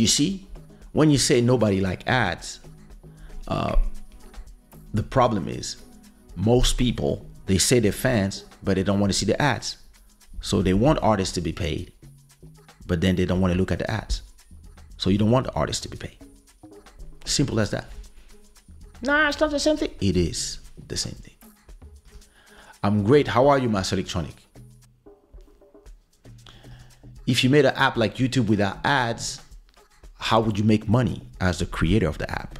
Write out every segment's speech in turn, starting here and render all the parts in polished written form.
You see, when you say nobody like ads, the problem is most people, they say they're fans, but they don't want to see the ads. So they want artists to be paid, but then they don't want to look at the ads. So you don't want the artists to be paid. Simple as that. Nah, it's not the same thing. It is the same thing. I'm great. How are you, Master Electronic? If you made an app like YouTube without ads, how would you make money as the creator of the app?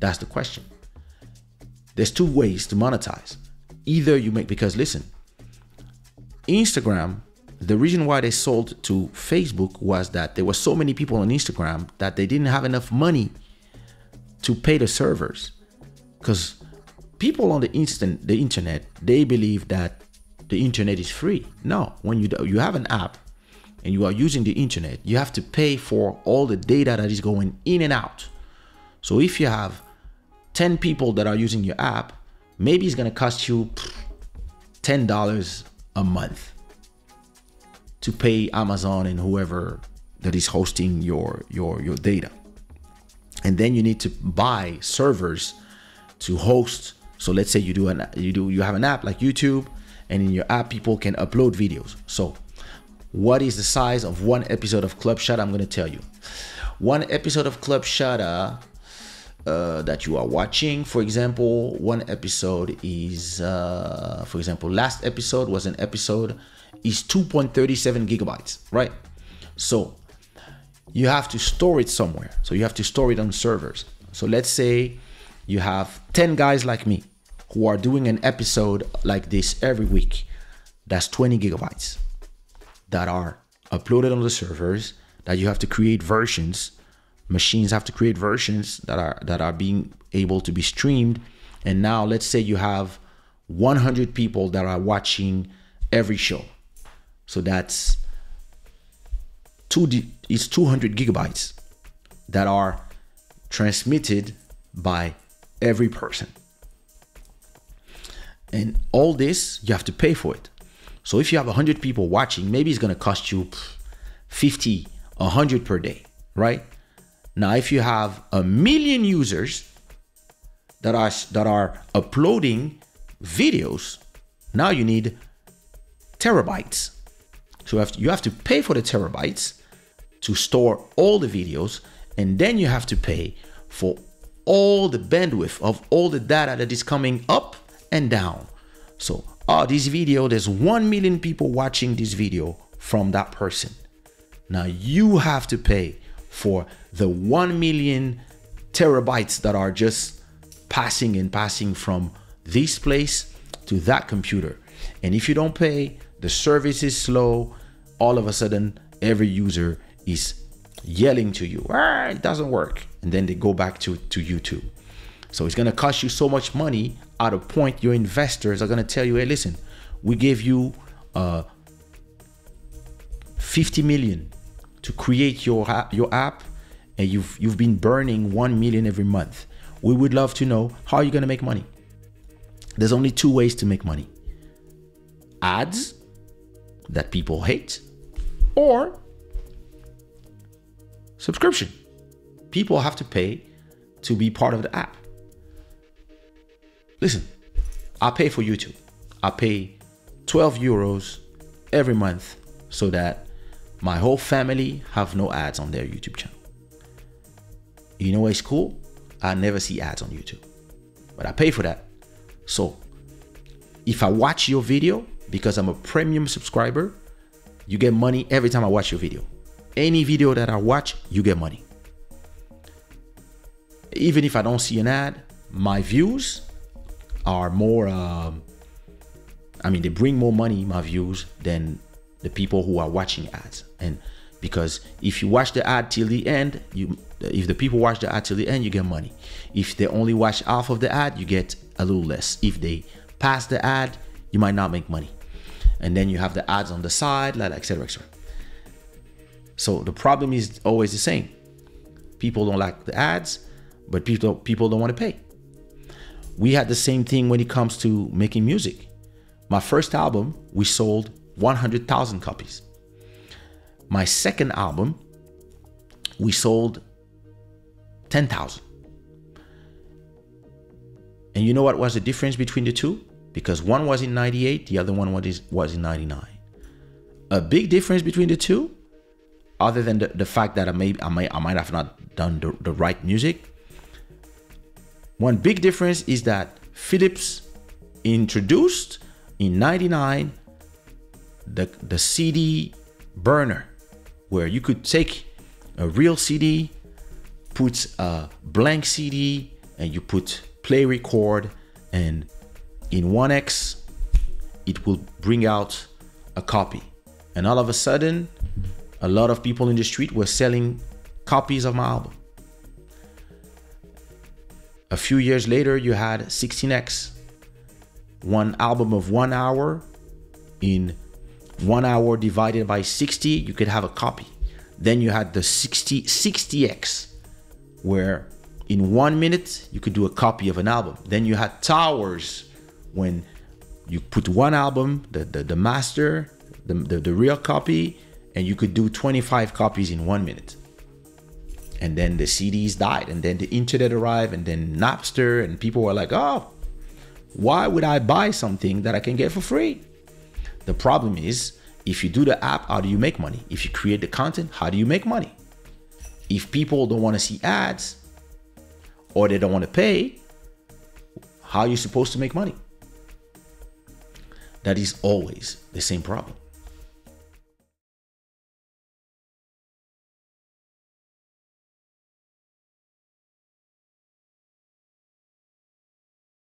That's the question. There's two ways to monetize. Either you make, because listen, Instagram, the reason why they sold to Facebook was that there were so many people on Instagram that they didn't have enough money to pay the servers, because people on the internet, they believe that the internet is free. No, when you have an app and you are using the internet, you have to pay for all the data that is going in and out. So if you have 10 people that are using your app, maybe it's going to cost you $10 a month to pay Amazon and whoever that is hosting your data. And then you need to buy servers to host. So let's say you have an app like YouTube, and in your app, people can upload videos. So what is the size of one episode of Club Shada? I'm going to tell you. One episode of Club Shada that you are watching, for example, one episode is, for example, last episode was an episode is 2.37 gigabytes, right? So you have to store it somewhere. So you have to store it on servers. So let's say you have 10 guys like me who are doing an episode like this every week. That's 20 gigabytes that are uploaded on the servers that you have to create versions. Machines have to create versions that are being able to be streamed. And now let's say you have 100 people that are watching every show. So that's it's 200 gigabytes that are transmitted by every person. And all this, you have to pay for it. So if you have 100 people watching, maybe it's going to cost you 50, 100 per day, right? Now, if you have 1 million users that are uploading videos, now you need terabytes. So you have to pay for the terabytes to store all the videos, and then you have to pay for all the bandwidth of all the data that is coming up and down. So, this video, there's 1 million people watching this video from that person. Now you have to pay for the 1 million terabytes that are just passing and passing from this place to that computer. And if you don't pay, the service is slow. All of a sudden, every user is yelling to you, ah, it doesn't work. And then they go back to YouTube. So it's going to cost you so much money. At a point, your investors are going to tell you, hey, listen, we gave you 50 million to create your app, and you've been burning 1 million every month. We would love to know, how are you going to make money? There's only two ways to make money. Ads that people hate, or subscription. People have to pay to be part of the app. Listen, I pay for YouTube. I pay 12 euros every month so that my whole family have no ads on their YouTube channel. You know what's cool? I never see ads on YouTube, but I pay for that. So if I watch your video, because I'm a premium subscriber, you get money every time I watch your video. Any video that I watch, you get money. Even if I don't see an ad, my views are more, I mean, they bring more money, my views, than the people who are watching ads. And because if you watch the ad till the end, if the people watch the ad till the end, you get money. If they only watch half of the ad, you get a little less. If they pass the ad, you might not make money. And then you have the ads on the side, et cetera, et cetera. So the problem is always the same. People don't like the ads, but people don't want to pay. We had the same thing when it comes to making music. My first album, we sold 100,000 copies. My second album, we sold 10,000. And you know what was the difference between the two? Because one was in 98, the other one was in 99. A big difference between the two, other than the fact that I might have not done the right music. One big difference is that Philips introduced in 99 the CD burner, where you could take a real CD, put a blank CD, and you put play record, and in 1x it will bring out a copy. And all of a sudden, a lot of people in the street were selling copies of my album. A few years later, you had 16x, one album of 1 hour. In 1 hour divided by 60, you could have a copy. Then you had the 60x, where in 1 minute you could do a copy of an album. Then you had towers, when you put one album, the master, the real copy, and you could do 25 copies in 1 minute. And then the CDs died, and then the internet arrived, and then Napster, and people were like, oh, why would I buy something that I can get for free? The problem is, if you do the app, how do you make money? If you create the content, how do you make money? If people don't want to see ads, or they don't want to pay, how are you supposed to make money? That is always the same problem.